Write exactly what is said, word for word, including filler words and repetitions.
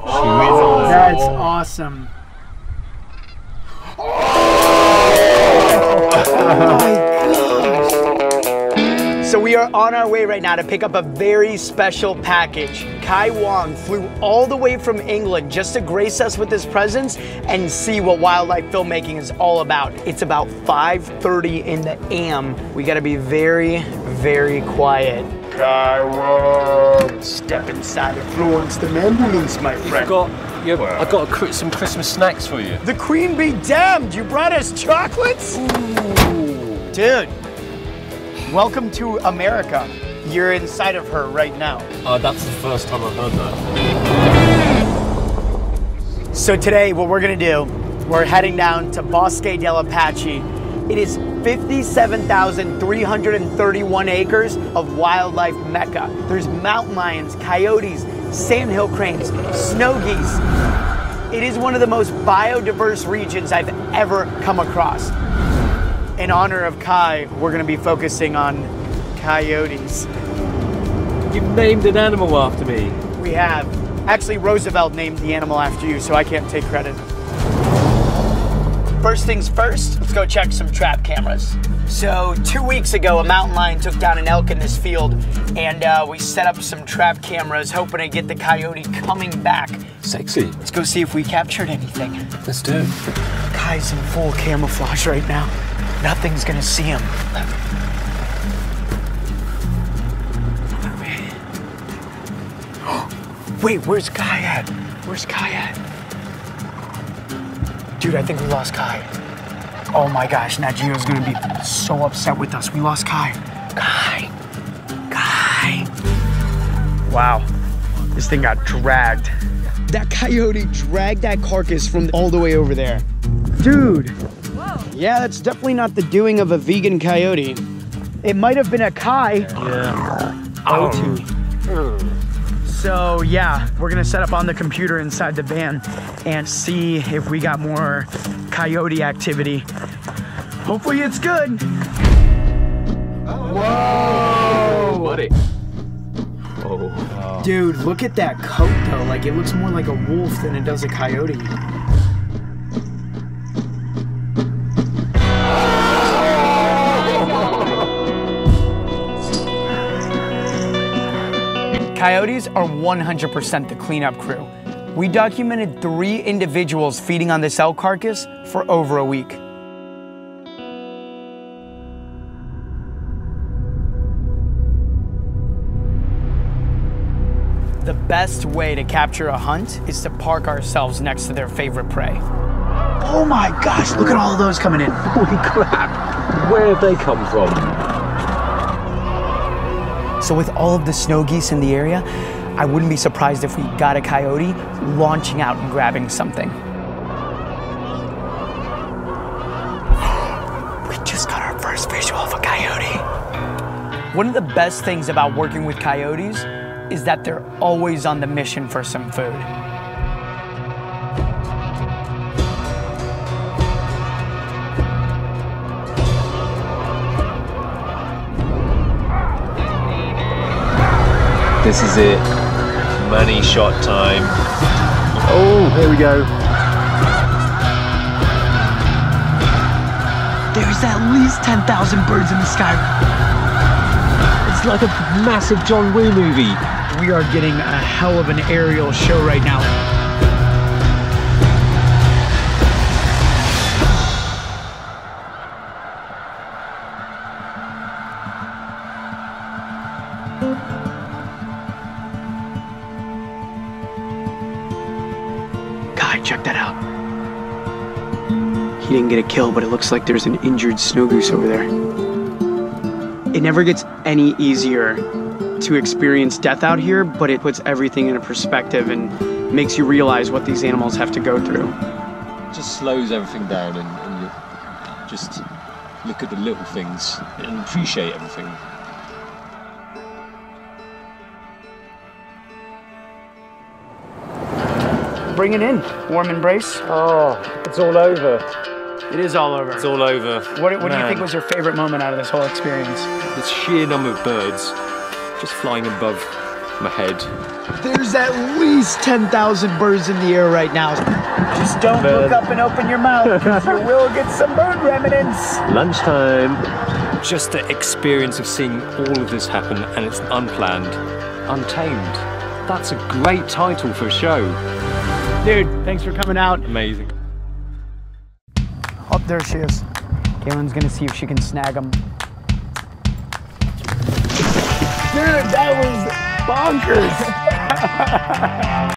Oh. That's awesome. Oh, oh my gosh. So we are on our way right now to pick up a very special package. Kai Wong flew all the way from England just to grace us with his presence and see what wildlife filmmaking is all about. It's about five thirty in the a m. We gotta be very, very quiet. Kai Wong. Step inside of Florence the ambulance, my friend. Got, you, well. I got a, some Christmas snacks for you. The Queen be damned! You brought us chocolates? Ooh. Dude, welcome to America. You're inside of her right now. Oh, uh, that's the first time I've heard that. So today, what we're gonna do, we're heading down to Bosque del Apache. It is fifty-seven thousand three hundred thirty-one acres of wildlife mecca. There's mountain lions, coyotes, sandhill cranes, snow geese. It is one of the most biodiverse regions I've ever come across. In honor of Kai, we're gonna be focusing on coyotes. You've named an animal after me. We have. Actually, Roosevelt named the animal after you, so I can't take credit. First things first, let's go check some trap cameras. So two weeks ago, a mountain lion took down an elk in this field, and uh, we set up some trap cameras, hoping to get the coyote coming back. Sexy. Let's go see if we captured anything. Let's do it. Kai's in full camouflage right now. Nothing's gonna see him. Wait, where's Kai at? Where's Kai at? Dude, I think we lost Kai. Oh my gosh, Nagio's gonna be so upset with us. We lost Kai. Kai. Kai. Wow, this thing got dragged. That coyote dragged that carcass from all the way over there. Dude. Whoa. Yeah, that's definitely not the doing of a vegan coyote. It might have been a Kai. Yeah. Oh, too. So yeah, we're gonna set up on the computer inside the van and see if we got more coyote activity. Hopefully it's good. Whoa! Buddy. Oh. Dude, look at that coat though. Like it looks more like a wolf than it does a coyote. Coyotes are one hundred percent the cleanup crew. We documented three individuals feeding on this elk carcass for over a week. The best way to capture a hunt is to park ourselves next to their favorite prey. Oh my gosh, look at all those coming in. Holy crap. Where have they come from? So with all of the snow geese in the area, I wouldn't be surprised if we got a coyote launching out and grabbing something. We just got our first visual of a coyote. One of the best things about working with coyotes is that they're always on the mission for some food. This is it. Money shot time. Oh, here we go. There's at least ten thousand birds in the sky. It's like a massive John Wayne movie. We are getting a hell of an aerial show right now. Check that out. He didn't get a kill, but it looks like there's an injured snow goose over there. It never gets any easier to experience death out here, but it puts everything into perspective and makes you realize what these animals have to go through. It just slows everything down and, and you just look at the little things and appreciate everything. Bring it in. Warm embrace. Oh, it's all over. It is all over. It's all over. What, what do you think was your favorite moment out of this whole experience? The sheer number of birds just flying above my head. There's at least ten thousand birds in the air right now. Just don't bird. look up and open your mouth, because you will get some bird remnants. Lunchtime. Just the experience of seeing all of this happen, and it's unplanned. Untamed. That's a great title for a show. Dude, thanks for coming out. Amazing. Oh, there she is. Caitlin's gonna see if she can snag them. Dude, that was bonkers.